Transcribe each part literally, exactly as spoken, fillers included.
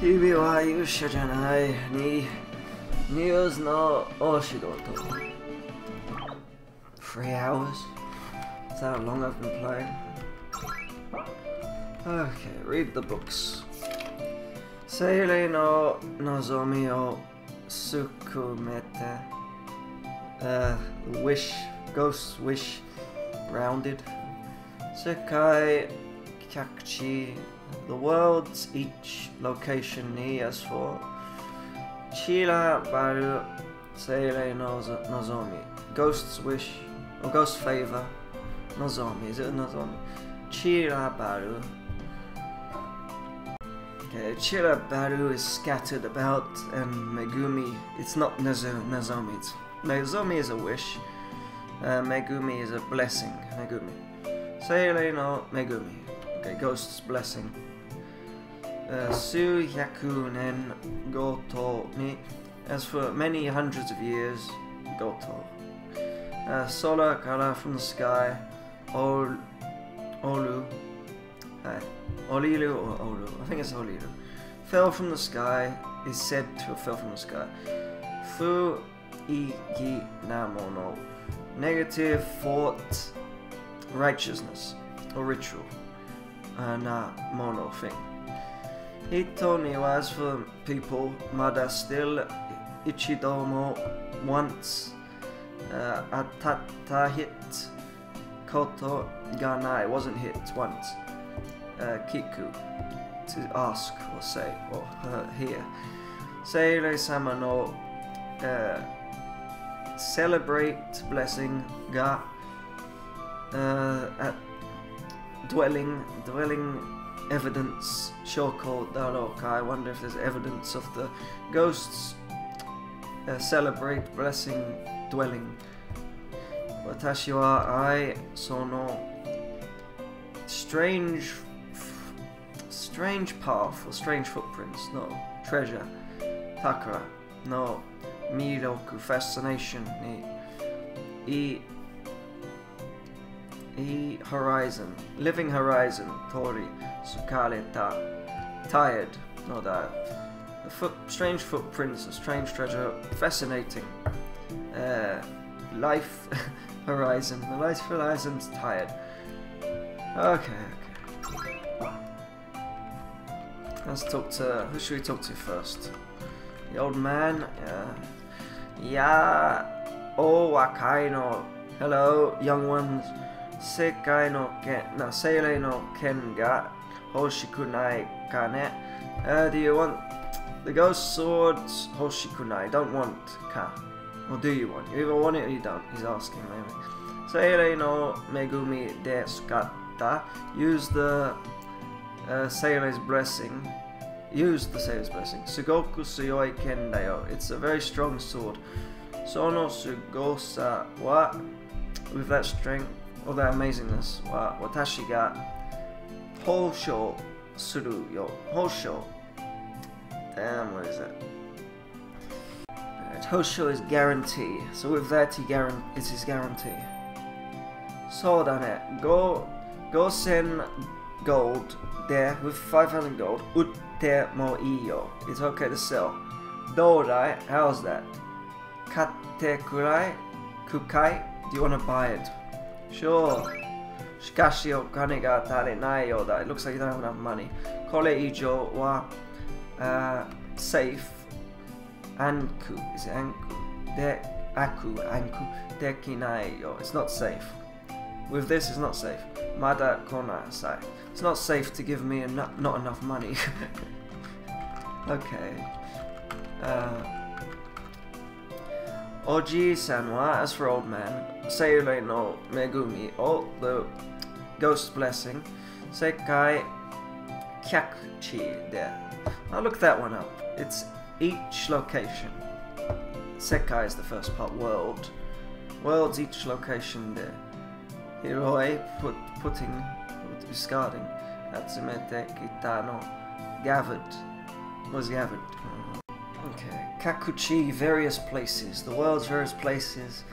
君は勇者じゃないに Neils のお仕事 Three hours? Is that how long I've been playing? Okay, read the books. Seirei no nozomi o sukumete. Uh, wish, ghost wish, rounded. Sekai kakuchi, the world's each location ni as for. Chira baru seirei no nozomi, ghost's wish or ghost favor. Nozomi, is it nozomi? Chira baru. Okay, Chirabaru is scattered about, and Megumi, it's not Nozomi, it's Nozomi is a wish, uh, Megumi is a blessing, Megumi. Seirei no Megumi, okay, ghost's blessing. Uh, Su yakunen goto ni, as for many hundreds of years, goto. Uh, Sora kara from the sky, ol, olu. Uh, Oliru or Oru, I think it's Oliru. Fell from the sky is said to have fell from the sky. Fu igi namono. Negative thought, righteousness or ritual. Uh, na mono thing. Hito ni wa, as for people, mada still, ichidomo once, uh, atata hit, koto ganai wasn't hit once. Uh, kiku, to ask or say or uh, hear. Seirei sama no uh, celebrate blessing ga uh, at dwelling dwelling evidence shoko daroka. I wonder if there's evidence of the ghosts. Uh, celebrate blessing dwelling. Watashi wa ai sono strange. Strange path or strange footprints, no treasure, takara, no miroku, fascination, ni, i, i horizon, living horizon, tori, sukareta, tired, no that, the foot, strange footprints, a strange treasure, fascinating, uh, life horizon, the life horizon's tired. Okay. Let's talk to... who should we talk to first? The old man? Ya... Oh, wakai no... Hello, young ones. Sekai no ken... No, seirei no ken ga... Hoshikunai kane. Uh, do you want... The ghost swords... Hoshikunai. Don't want ka. Or do you want? You either want it or you don't. He's asking, maybe. Seirei no megumi desu kata. Use the... Uh, Seirai's blessing. Use the Seirai's blessing. Sugoku suyoi ken dayo. It's a very strong sword. Sono sugosa wa. With that strength or that amazingness wa watashi ga hōshō suru yo. Hōshō. Damn, what is that? Right, hōshō is guarantee. So with that, he guarant. It's his guarantee. So dane go go sen. Gold there with five hundred gold. Utte mo iyo. It's okay to sell. Dourai, how's that? Katte kurai, kukai. Do you want to buy it? Sure. Shikashi okane ga tarenai yo da. It looks like you don't have enough money. Kore ijo wa uh, safe. Anku is it anku. De aku anku dekinai yo. It's not safe. With this, it's not safe. Mada konasai. It's not safe to give me eno not enough money. Okay. Uh, Oji-san wa, as for old man. Seirei no Megumi. Oh, the ghost blessing. Sekai kyakuchi there. I'll look that one up. It's each location. Sekai is the first part. World. World's each location there. Hiroi, put, putting, discarding. Atsumete kitano, gathered, was gathered. Okay, Kakuchi, various places, the world's various places.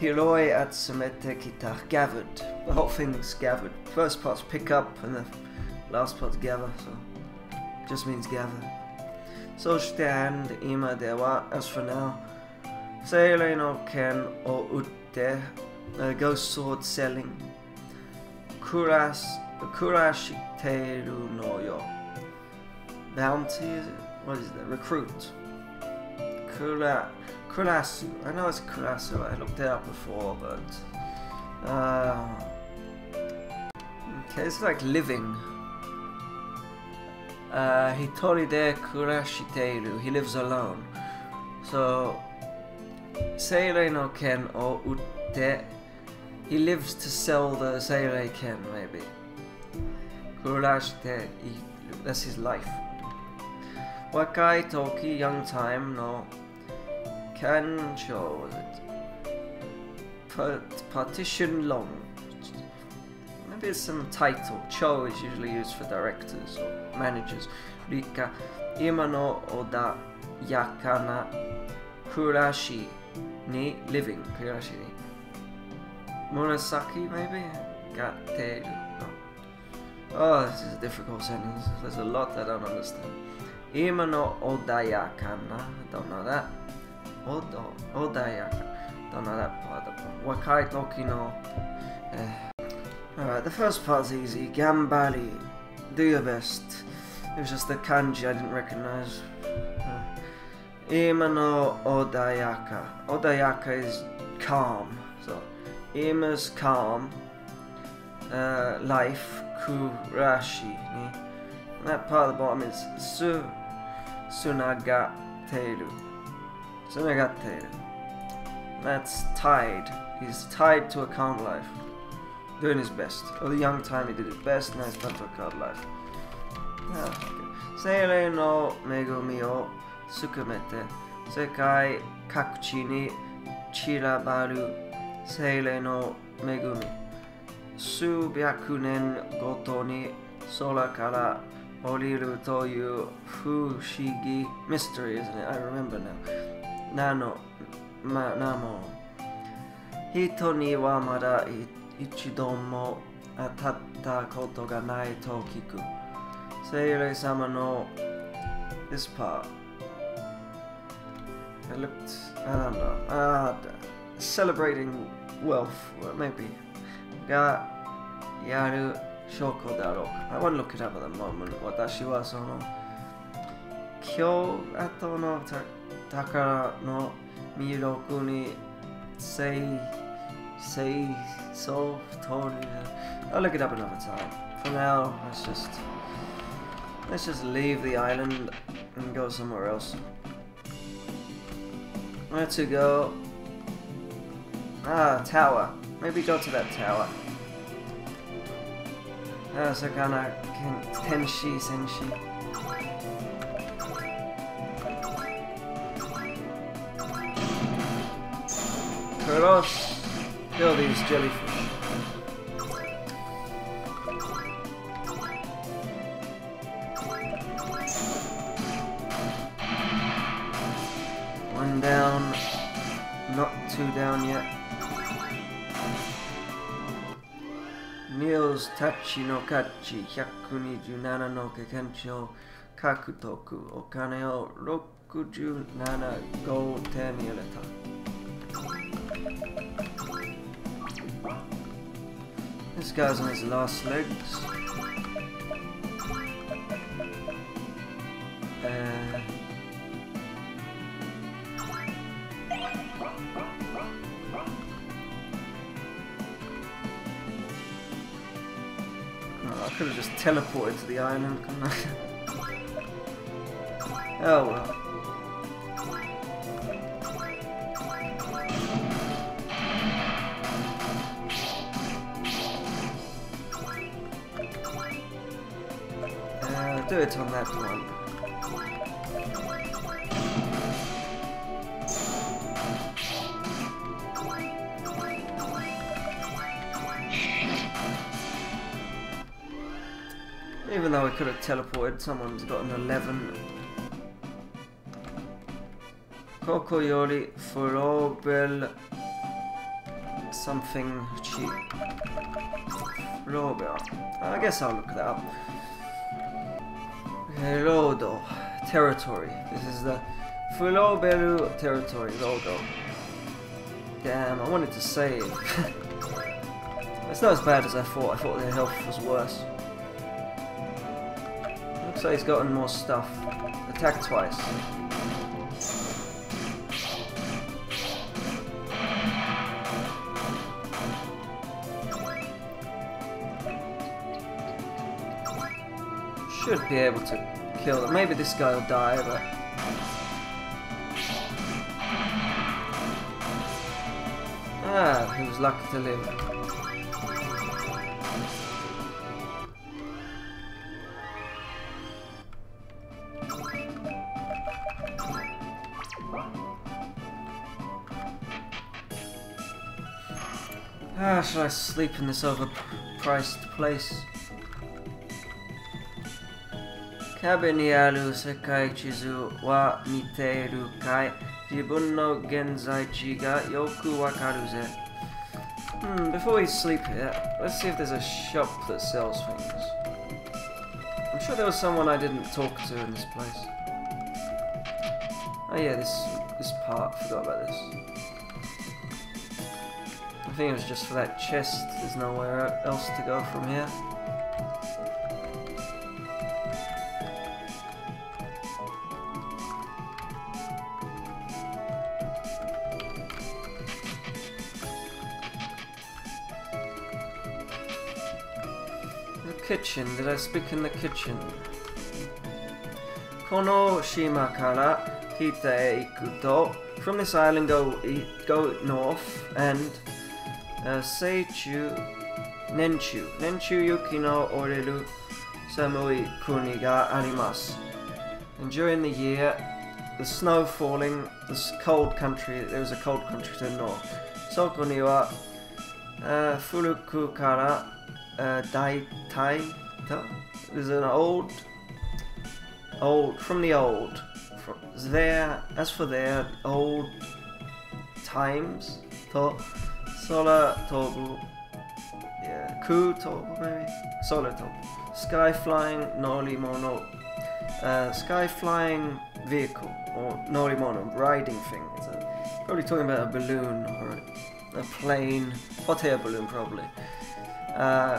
Hiroi, atsumete kita, gathered. The whole thing's gathered. First part's pick up and the last part's gather, so it just means gather. そして、and 今では、as for now、生来の剣を売って、uh, ghost sword selling、暮らす、暮らしているのよ。Bounty, what is that? Recruit. Kura, Kurasu. I know it's Kurasu, I looked it up before, but. Uh, okay, it's like living. Uh, Hitori de Kurashiteiru. He lives alone. So. Seirei no ken o utte. He lives to sell the Seirei ken, maybe. Kurashiteiru. That's his life. Wakai Toki, young time, no. Kancho, was it? Partition long. Maybe it's some title. Cho is usually used for directors or managers. Rika, Imano Oda Yakana Kurashi ni living. Kurashi ni. Murasaki, maybe? Gateru. Oh, this is a difficult sentence. There's a lot I don't understand. Ima no odayakana. Don't know that. Odo odayakana. Don't know that part of it. Wakai toki no. Alright, the first part's easy. Gambari. Do your best. It was just the kanji I didn't recognize. Ima no odayaka. Odayaka is calm. So, ima's calm. Uh, life. Kurashi ni. And that part of the bottom is su sunagateru. Sunagateru. That's tied. He's tied to a calm life. Doing his best. At the young time he did his best, now he's done to a calm life. Seirei no megumi o tsukumete. Sekai kakuchi ni chirabaru. Seirei no megumi. Subyakunen goto ni sora kara oriru toyu fushigi mystery, isn't it? I remember now. Nano, ma, namo. Hito ni wa mada ichido mo atatta koto ga nai to kiku. Seirei sama no. This part. I looked. I don't know. Ah, celebrating wealth, well, maybe. Ga yaru shoko daro. I won't look it up at the moment. Watashi wa sono kyou ato no takara no miroku ni sei sei so toru. I'll look it up another time. For now, let's just let's just leave the island and go somewhere else. Where to go? Ah, tower. Maybe go to that tower. Ah, Sakana Tenshi Senshi. Kuros! Kill these jellyfish. One down. Not two down yet. Neils Tachi no Kachi, one hundred twenty-seven no Kekenchi o Kakutoku, Okane o sixty-seven go te nireta. This guy's on his last legs. Uh, I could have just teleported to the island, couldn't I? Oh well. Uh, do it on that one. Even though I could have teleported, someone's got an eleven. Kokoyori Furobel something cheap. Furobel. I guess I'll look that up. Rodo territory. This is the Fuloberu territory logo. Damn, I wanted to save. It's not as bad as I thought. I thought their health was worse. Looks like he's gotten more stuff. Attack twice. Should be able to kill them. Maybe this guy will die, but... Ah, he was lucky to live. Ah, should I sleep in this overpriced place? Cabin ni aru sekai chizu wa miteru kai jibun no genzai chi ga yoku wakaru ze. Hmm, before we sleep here, let's see if there's a shop that sells things. I'm sure there was someone I didn't talk to in this place. Oh yeah, this this part, forgot about this. I think it was just for that chest, there's nowhere else to go from here. Kitchen. Did I speak in the kitchen? Kono shima kara kita e iku to. From this island, go go north and uh, seichu nenchu nenchu yuki no oreru samui kuni ga arimasu. And during the year, the snow falling, this cold country. There is a cold country to the north. Soko ni wa furuku kara. Uh, dai tai ta is an old, old from the old. From there, as for their old times, to sola tobu, yeah, ku tobu maybe, sola tobu, sky flying norimono, uh, sky flying vehicle or norimono riding thing. It's a, probably talking about a balloon or a, a plane, hot air balloon probably. Uh,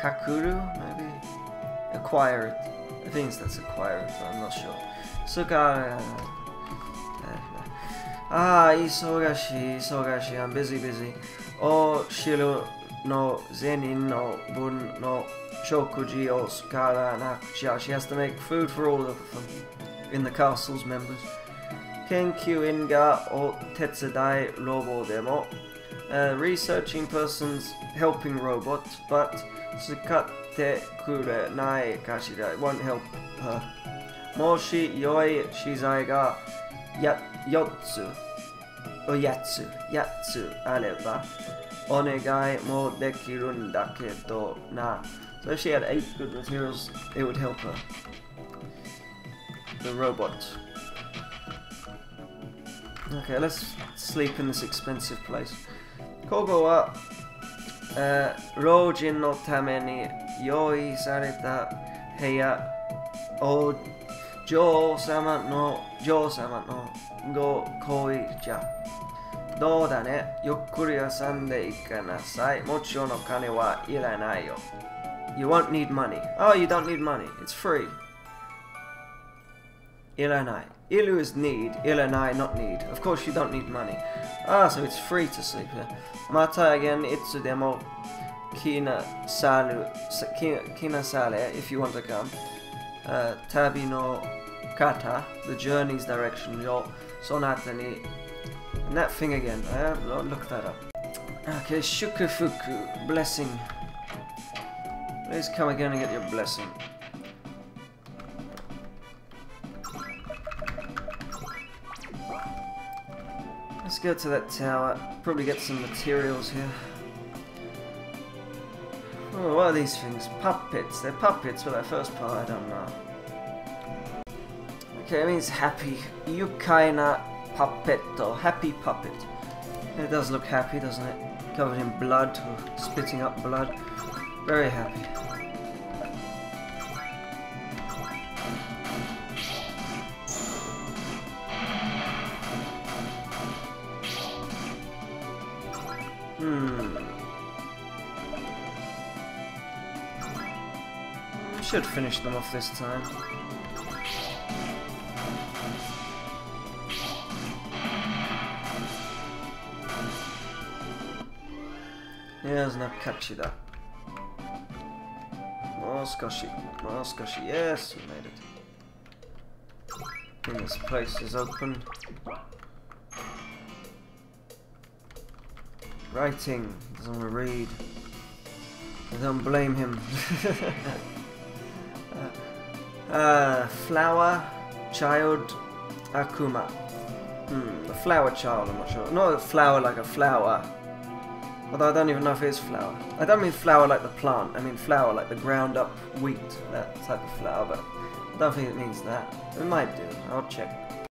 kakuru, maybe? Acquire it. I think that's acquire it, but I'm not sure. Sukara. Ah, isogashi, isogashi, I'm busy, busy. O shiru no zenin no bun no shokuji o sukara nakucha. She has to make food for all of them in the castle's members. Kenkyuin ga o tetsudai robo demo. Uh, researching person's helping robot, but Tsukate kure nai kashira won't help her. Moshi yoi shizai ga yotsu oyatsu yatsu areba onegai mo dekirun dakedo na. So if she had eight good materials, it would help her. The robot. Okay, let's sleep in this expensive place. Kogo wa Rojin no tame ni yoi sareta heya o Jou-sama no Jou-sama no go koicha. Dou da ne? Yukkuri yasande ikanasai. Mochou no kane wa iranai yo. You won't need money. Oh, you don't need money. It's free. Iranai. Ilu is need, iranai not need. Of course you don't need money. Ah, so it's free to sleep here. Mata again, itsu demo kina salu kina sale if you want to come. Uh, tabi no kata, the journey's direction, yo sonata ni. And that thing again, I have not looked that up. Okay, shukufuku, blessing. Please come again and get your blessing. Let's go to that tower, probably get some materials here. Oh, what are these things? Puppets. They're puppets for that first part, I don't know. Okay, it means happy. Yukaina puppetto. Happy puppet. It does look happy, doesn't it? Covered in blood, or spitting up blood. Very happy. Hmm. We should finish them off this time. Yes, now catch it up. Moskoshi, Moskoshi, yes, we made it. I think this place is open. Writing, he doesn't want to read. I don't blame him. uh, flower, child, Akuma. Hmm, a flower child, I'm not sure. Not a flower like a flower. Although I don't even know if it is flour. I don't mean flour like the plant, I mean flour like the ground up wheat, that type of flour, but I don't think it means that. It might do, I'll check.